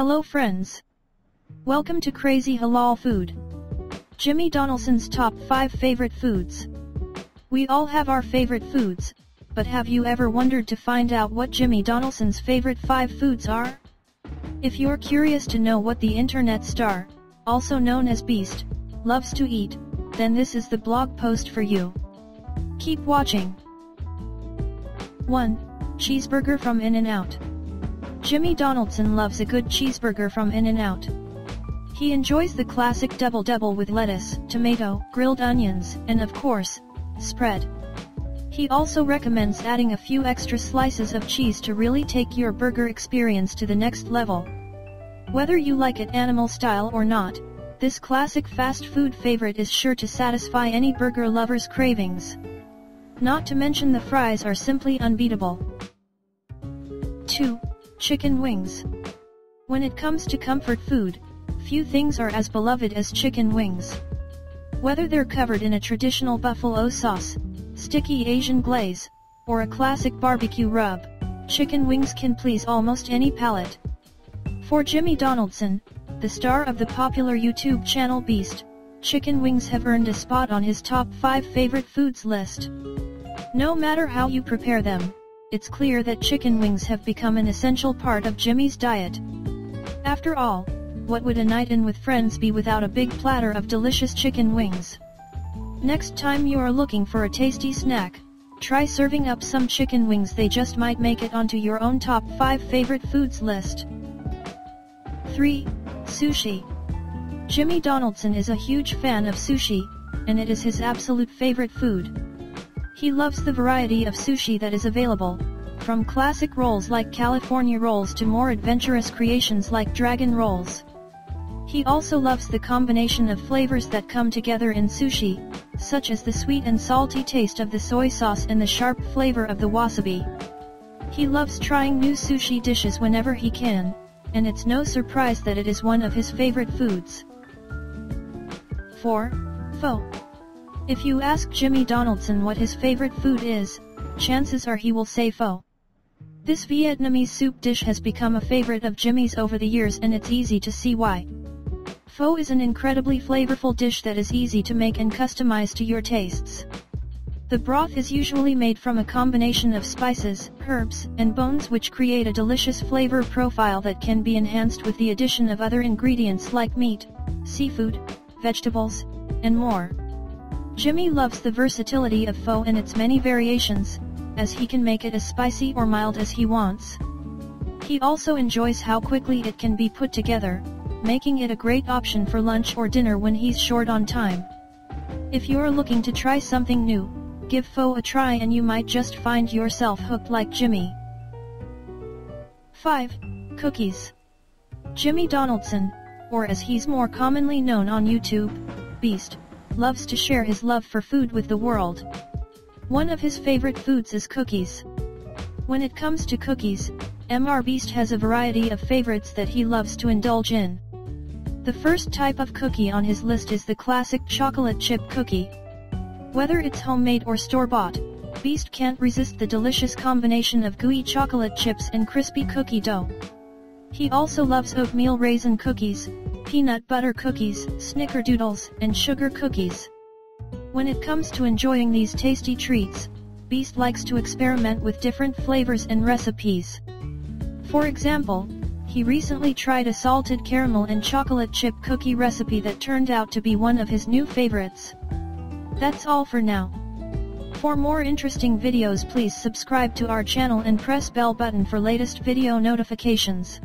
Hello friends. Welcome to Crazy Halal Food. Jimmy Donaldson's top 5 favorite foods. We all have our favorite foods, but have you ever wondered to find out what Jimmy Donaldson's favorite 5 foods are? If you're curious to know what the internet star, also known as Beast, loves to eat, then this is the blog post for you. Keep watching. 1. Cheeseburger from In-N-Out. Jimmy Donaldson loves a good cheeseburger from In-N-Out. He enjoys the classic double-double with lettuce, tomato, grilled onions, and of course, spread. He also recommends adding a few extra slices of cheese to really take your burger experience to the next level. Whether you like it animal style or not, this classic fast food favorite is sure to satisfy any burger lover's cravings. Not to mention the fries are simply unbeatable. 2. Chicken wings. When it comes to comfort food, few things are as beloved as chicken wings. Whether they're covered in a traditional buffalo sauce, sticky Asian glaze, or a classic barbecue rub, chicken wings can please almost any palate. For Jimmy Donaldson, the star of the popular YouTube channel Beast, chicken wings have earned a spot on his top 5 favorite foods list. No matter how you prepare them, it's clear that chicken wings have become an essential part of Jimmy's diet. After all, what would a night in with friends be without a big platter of delicious chicken wings? Next time you are looking for a tasty snack, try serving up some chicken wings. They just might make it onto your own top 5 favorite foods list. 3. Sushi. Jimmy Donaldson is a huge fan of sushi, and it is his absolute favorite food. He loves the variety of sushi that is available, from classic rolls like California rolls to more adventurous creations like dragon rolls. He also loves the combination of flavors that come together in sushi, such as the sweet and salty taste of the soy sauce and the sharp flavor of the wasabi. He loves trying new sushi dishes whenever he can, and it's no surprise that it is one of his favorite foods. 4. Pho. If you ask Jimmy Donaldson what his favorite food is, chances are he will say pho. This Vietnamese soup dish has become a favorite of Jimmy's over the years, and it's easy to see why. Pho is an incredibly flavorful dish that is easy to make and customize to your tastes. The broth is usually made from a combination of spices, herbs, and bones, which create a delicious flavor profile that can be enhanced with the addition of other ingredients like meat, seafood, vegetables, and more. Jimmy loves the versatility of pho and its many variations, as he can make it as spicy or mild as he wants. He also enjoys how quickly it can be put together, making it a great option for lunch or dinner when he's short on time. If you're looking to try something new, give pho a try and you might just find yourself hooked like Jimmy. 5. Cookies. Jimmy Donaldson, or as he's more commonly known on YouTube, Beast, loves to share his love for food with the world. One of his favorite foods is cookies. When it comes to cookies, MrBeast has a variety of favorites that he loves to indulge in. The first type of cookie on his list is the classic chocolate chip cookie. Whether it's homemade or store-bought, Beast can't resist the delicious combination of gooey chocolate chips and crispy cookie dough. He also loves oatmeal raisin cookies, peanut butter cookies, snickerdoodles, and sugar cookies. When it comes to enjoying these tasty treats, Beast likes to experiment with different flavors and recipes. For example, he recently tried a salted caramel and chocolate chip cookie recipe that turned out to be one of his new favorites. That's all for now. For more interesting videos, please subscribe to our channel and press bell button for latest video notifications.